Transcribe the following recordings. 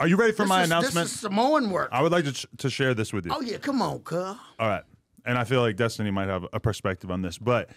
Are you ready for my announcement? This is Samoan work. I would like to share this with you. Oh, yeah. Come on, cuz. All right. And I feel like Destiny might have a perspective on this. But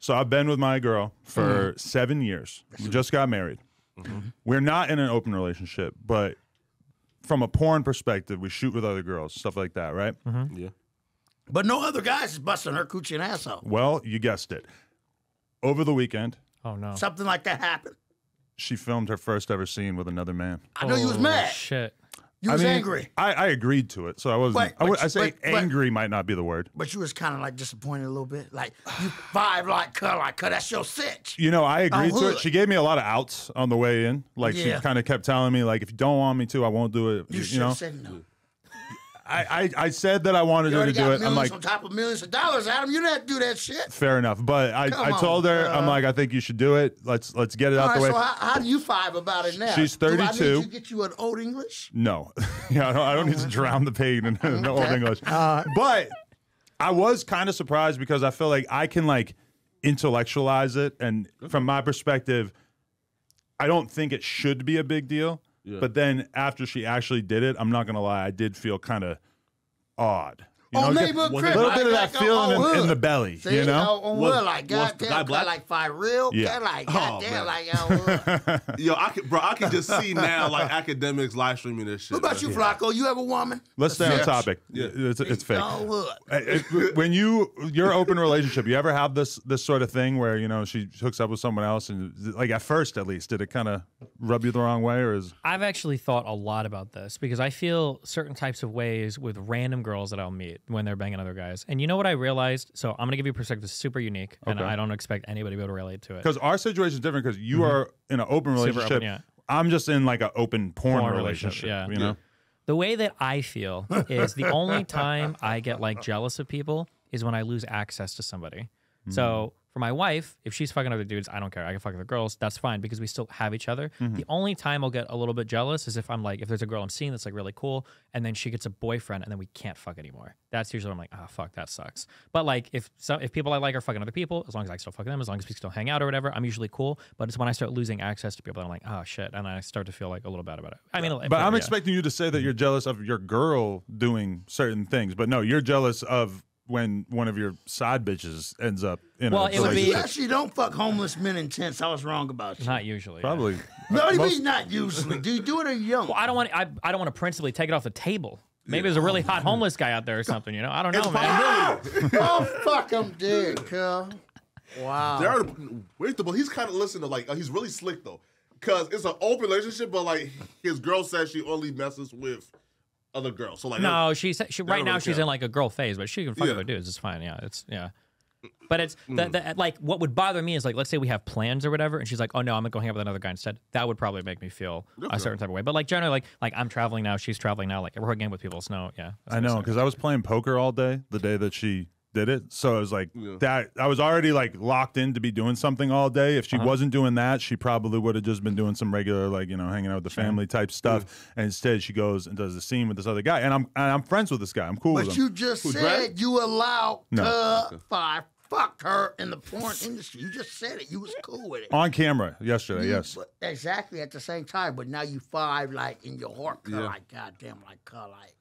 so I've been with my girl for 7 years. We just got married. Mm-hmm. We're not in an open relationship, but from a porn perspective, we shoot with other girls, stuff like that, right? Mm-hmm. Yeah. But no other guys is busting her coochie and ass out. Well, you guessed it. Over the weekend. Oh, no. Something like that happened. She filmed her first ever scene with another man. I know you was mad. Shit. You was angry. I agreed to it, so I wasn't. I say angry might not be the word. But you was kind of like disappointed a little bit, like you vibe like cut, that's your sitch. You know, I agreed to it. She gave me a lot of outs on the way in. Like she kind of kept telling me, like, if you don't want me to, I won't do it. You should have said no. I said that I wanted her to do it. I'm like, on top of millions of dollars, Adam, you didn't do that shit. Fair enough, but I told her, I'm like, I think you should do it. Let's get it out the way. So how do you vibe about it now? She's 32. Do I need to get you an Old English? No, yeah, I don't need to drown the pain in an Old English. But I was kind of surprised because I feel like I can like intellectualize it, and from my perspective, I don't think it should be a big deal. Yeah. But then after she actually did it, I'm not going to lie, I did feel kind of odd. You know, neighborhood crib. A little bit of that feeling in the belly, see, you know? Like, goddamn, like, real, like, goddamn, like, yo, bro, I can just see now, like, academics live streaming this shit. What about you, Flakko? You have a woman? Let's stay on topic. Yeah. It's fake. When your open relationship, you ever have this sort of thing where, you know, she hooks up with someone else and, like, at first, at least, did it kind of rub you the wrong way? Or is... I've actually thought a lot about this because I feel certain types of ways with random girls that I'll meet when they're banging other guys. And you know what I realized? So I'm going to give you a perspective super unique, and I don't expect anybody to be able to relate to it. Because our situation is different because you are in an open relationship. Open, I'm just in like an open porn relationship. Yeah. You know? The way that I feel is the only time I get like jealous of people is when I lose access to somebody. Mm. So for my wife, if she's fucking other dudes, I don't care. I can fuck other girls. That's fine because we still have each other. Mm-hmm. The only time I'll get a little bit jealous is if I'm like, if there's a girl I'm seeing that's like really cool, and then she gets a boyfriend, and then we can't fuck anymore. That's usually when I'm like, ah, oh, fuck, that sucks. But like, if people I like are fucking other people, as long as I still fuck them, as long as we still hang out or whatever, I'm usually cool. But it's when I start losing access to people that I'm like, ah, oh, shit, and I start to feel like a little bad about it. I mean, but I'm expecting you to say that you're jealous of your girl doing certain things, but no, you're jealous of when one of your side bitches ends up in a relationship. You actually don't fuck homeless men in tents. I was wrong about you. Not usually. Probably. No, you mean not usually. Do you do it or you don't? Well, I don't want to principally take it off the table. Maybe there's a really hot homeless guy out there or something, you know? I don't know, man. Oh, fuck him, dude, cuz. Wow. He's kind of listening to, like, he's really slick, though. Because it's an open relationship, but, like, his girl says she only messes with other girls. So like no, she right now really she's in like a girl phase, but she can fuck other dudes. It's fine. Yeah, But it's the like what would bother me is like let's say we have plans or whatever, and she's like, oh no, I'm gonna go hang out with another guy instead. That would probably make me feel a certain type of way. But like generally, like I'm traveling now, she's traveling now, like we're hanging with people. So no, I know because I was playing poker all day the day that she did it, so I was like that. I was already like locked in to be doing something all day. If she wasn't doing that, she probably would have just been doing some regular like you know hanging out with the family type stuff. And instead, she goes and does the scene with this other guy, and I'm friends with this guy. I'm cool with him. But you just said you allowed five. Fuck her in the porn industry. You just said it. You was cool with it. On camera yesterday, yes. Exactly at the same time, but now you five like in your heart, like goddamn, like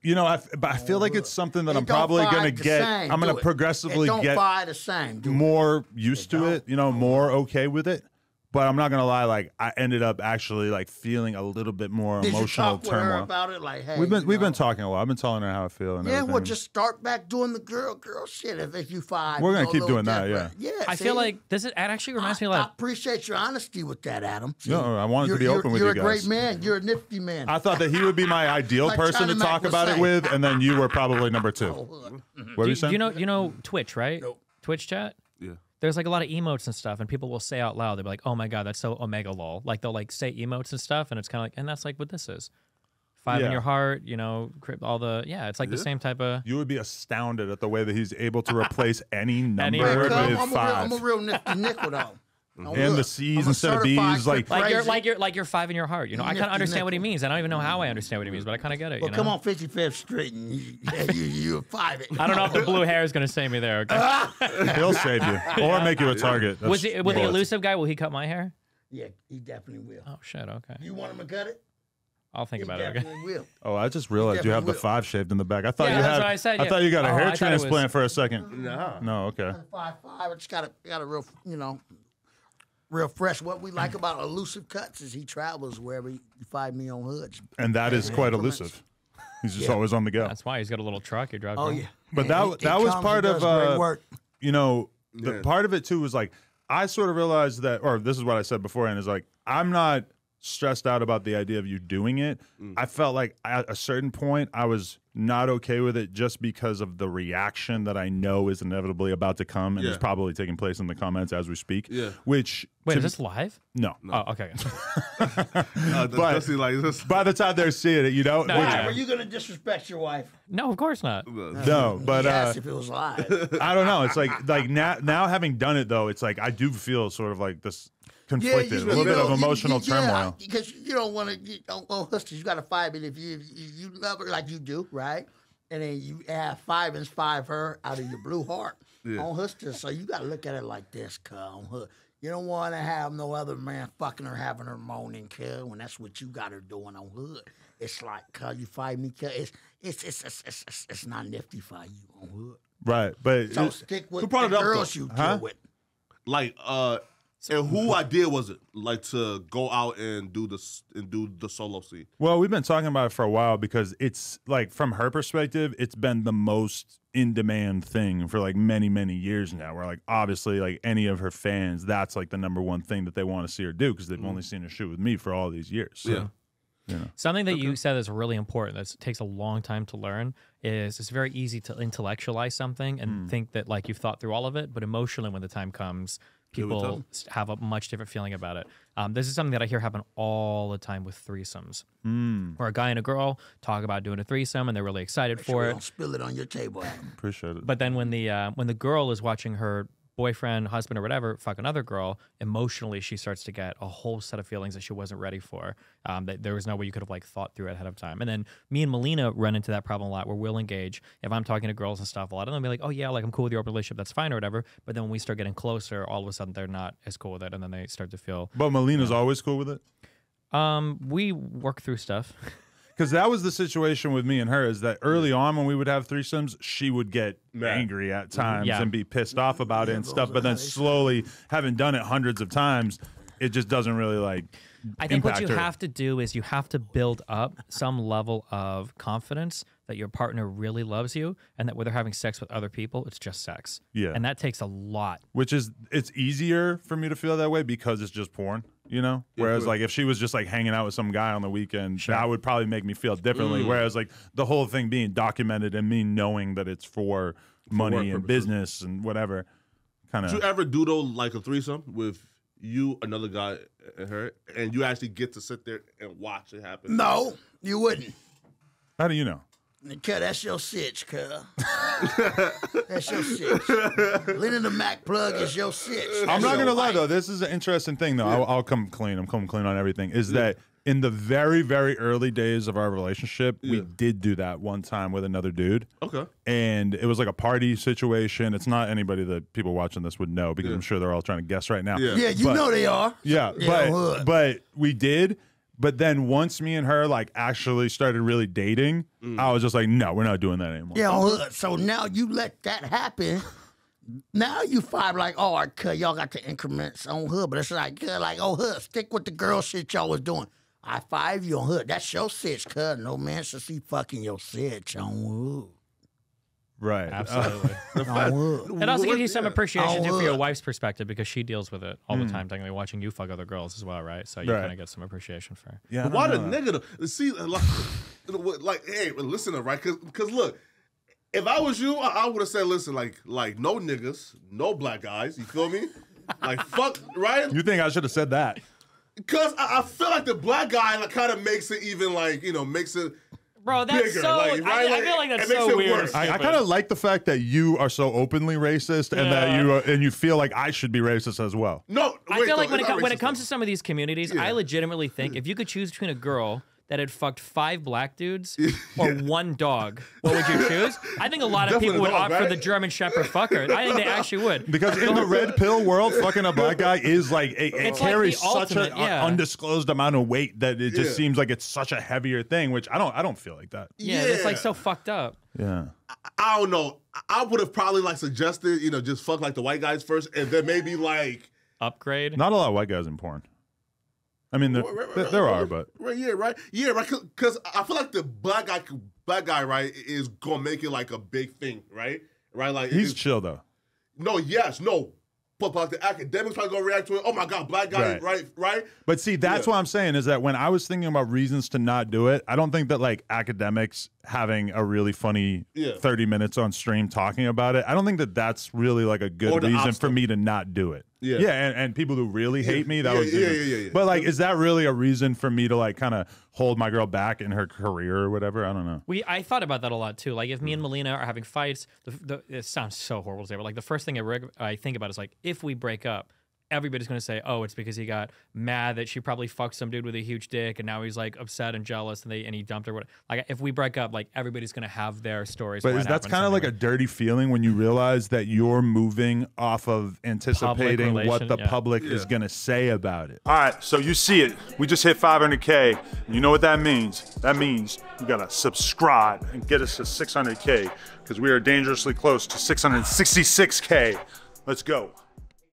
you know, but I feel like it's something that I'm probably gonna get. I'm gonna progressively get more used to it. You know, more okay with it. But I'm not gonna lie, like I ended up actually like feeling a little bit more emotional turmoil. Did you talk with her about it? Like, hey, we've been talking a lot. I've been telling her how I feel. And everything. Well, just start back doing the girl shit. If you find we're gonna keep doing that, yeah. I feel like this is. It actually reminds me. Like, I appreciate your honesty with that, Adam. See, no, I wanted to be open with you guys. You're a great man. You're a nifty man. I thought that he would be my ideal like person to talk about it with, and then you were probably number two. What were you saying? You know, Twitch, right? Nope. Twitch chat. Yeah. There's like a lot of emotes and stuff, and people will say out loud, they'll be like, oh my God, that's so omega lol. Like they'll like say emotes and stuff, and it's kind of like, and that's like what this is. Five in your heart, you know, all the, it's like the same type of. You would be astounded at the way that he's able to replace any number with five. I'm a real nifty nickel though. And the C's instead of B's, like you're five in your heart. You know, I kind of understand what he means. I don't even know how I understand what he means, but I kind of get it. Well, you know? Come on, 55th Street, and you're five. I don't know if the blue hair is gonna save me there. Okay? He'll save you, or make you a target. That's was the elusive guy? Will he cut my hair? Yeah, he definitely will. Oh shit! Okay. You want him to cut it? I'll think about it. Okay. Will. Oh, I just realized you have the five shaved in the back. I thought you had. I, said, I thought you got a hair transplant for a second. No. No. Okay. 5'5". I just got a real, you know, real fresh. What we like about elusive cuts is he travels wherever you find me on hoods. And that is quite elusive. He's just always on the go. That's why he's got a little truck he drives. Oh yeah. But that was part of work. You know, the part of it too was like I sort of realized that, or this is what I said beforehand is like I'm not stressed out about the idea of you doing it. I felt like at a certain point I was not okay with it just because of the reaction that I know is inevitably about to come and is probably taking place in the comments as we speak. Yeah. Which wait, is this live? No. No. Oh, okay. But like, by the time they're seeing it, you know. No, which, were you gonna disrespect your wife? No, of course not. No, but yes, if it was live. I don't know. It's like now having done it though, it's like I do feel sort of like this. Conflicted, a little bit of emotional turmoil. Because you don't want to, you got to fight it if you love her like you do, right? And then you add 5 and 5 her out of your blue heart on Huster. So you got to look at it like this, cuz. You don't want to have no other man fucking her, having her moaning, cuz, when that's what you got her doing on hood. It's like, cuz, you fight me, cuz. It's not nifty for you on hood. Right, but so stick with the girls you deal with. Like, and who idea was it, like, to go out and do this and do the solo scene? Well, we've been talking about it for a while because it's like from her perspective, it's been the most in demand thing for like many years now. Where like obviously like any of her fans, that's like the #1 thing that they want to see her do because they've only seen her shoot with me for all these years. So, you know. Something that you said that's really important that takes a long time to learn is it's very easy to intellectualize something and think that like you've thought through all of it, but emotionally when the time comes, people have a much different feeling about it. This is something that I hear happen all the time with threesomes, where a guy and a girl talk about doing a threesome and they're really excited for it. Don't spill it on your table. Appreciate it. But then when the girl is watching her boyfriend, husband, or whatever fuck another girl, emotionally she starts to get a whole set of feelings that she wasn't ready for. That there was no way you could have like thought through it ahead of time. And then me and Melina run into that problem a lot where we'll engage. If I'm talking to girls and stuff a lot, and they'll be like, oh yeah, like I'm cool with your open relationship, that's fine or whatever. But then when we start getting closer, all of a sudden they're not as cool with it, and then they start to feel. But Melina's always cool with it? We work through stuff. Because that was the situation with me and her is that early on when we would have threesomes, she would get angry at times and be pissed off about it and stuff. But then slowly, having done it hundreds of times, it just doesn't really like I think what you have to do is you have to build up some level of confidence that your partner really loves you and that when they're having sex with other people, it's just sex. Yeah. And that takes a lot. Which is, it's easier for me to feel that way because it's just porn. You know, whereas like if she was just like hanging out with some guy on the weekend, that would probably make me feel differently. Whereas like the whole thing being documented and me knowing that it's for money and business and whatever kind of. Did you ever do though like a threesome with you, another guy, and her, and you actually get to sit there and watch it happen? No, you wouldn't. How do you know? Cuz, that's your sitch, cuz. That's your sitch. Leaning the Mac plug is your sitch. I'm not going to lie, though. This is an interesting thing, though. Yeah. I'll come clean. I'm coming clean on everything. Is that in the very early days of our relationship, we did do that one time with another dude. Okay. And it was like a party situation. It's not anybody that people watching this would know because I'm sure they're all trying to guess right now. Yeah, you know they are. Yeah, but we did. But then once me and her like actually started really dating, I was just like, no, we're not doing that anymore. Yeah, so now you let that happen. Now you five like, oh, y'all got the increments on hood, but it's like, oh, hood, stick with the girl shit y'all was doing. I five you on hood. That's your sitch, cuz. No man should see fucking your sitch on hood. Right. Absolutely. It also gives you some appreciation for your wife's perspective because she deals with it all the time, technically watching you fuck other girls as well, right? So you kind of get some appreciation for it. Yeah, but why the nigga? See, like, hey, listen, right? Because look, if I was you, I would have said, listen, like no niggas, no black guys, you feel me? Like, fuck, right? You think I should have said that? Because I feel like the black guy like, kind of makes it even like, you know, makes it... Bro, that's bigger, so. Like, right? I feel like that's so weird. I kind of like the fact that you are so openly racist and that you are, and you feel like I should be racist as well. No, I feel like when it comes to some of these communities, I legitimately think if you could choose between a girl that had fucked 5 black dudes or 1 dog, what would you choose? I think a lot of people would opt for the German Shepherd fucker. I think they actually would. Because in the red pill world, fucking a black guy is like, it carries like such an undisclosed amount of weight that it just seems like it's such a heavier thing, which I don't feel like that. Yeah, it's like so fucked up. Yeah. I don't know. I would have probably like suggested, you know, just fuck like the white guys first and then maybe like... Upgrade? Not a lot of white guys in porn. I mean, there are, but right, because I feel like the black guy, right, is gonna make it like a big thing, right, like he's chill though. No, yes, no, but the academics probably gonna react to it. Oh my god, black guy, right. But see, that's what I'm saying is that when I was thinking about reasons to not do it, I don't think that like academics having a really funny 30 minutes on stream talking about it, I don't think that that's really like a good reason for me to not do it. Yeah, and people who really hate me, that was yeah. But like, is that really a reason for me to like kind of hold my girl back in her career or whatever? I don't know. I thought about that a lot too. Like, if me and Melina are having fights, it sounds so horrible to say, but like the first thing I think about is like, if we break up, everybody's gonna say, oh, it's because he got mad that she probably fucked some dude with a huge dick, and now he's like upset and jealous, and he dumped her. Whatever. Like, if we break up, like everybody's gonna have their stories. But that's kind of like a dirty feeling when you realize that you're moving off of anticipating what the public is gonna say about it. All right, so you see it. We just hit 500K. You know what that means? That means you gotta subscribe and get us to 600K because we are dangerously close to 666K. Let's go.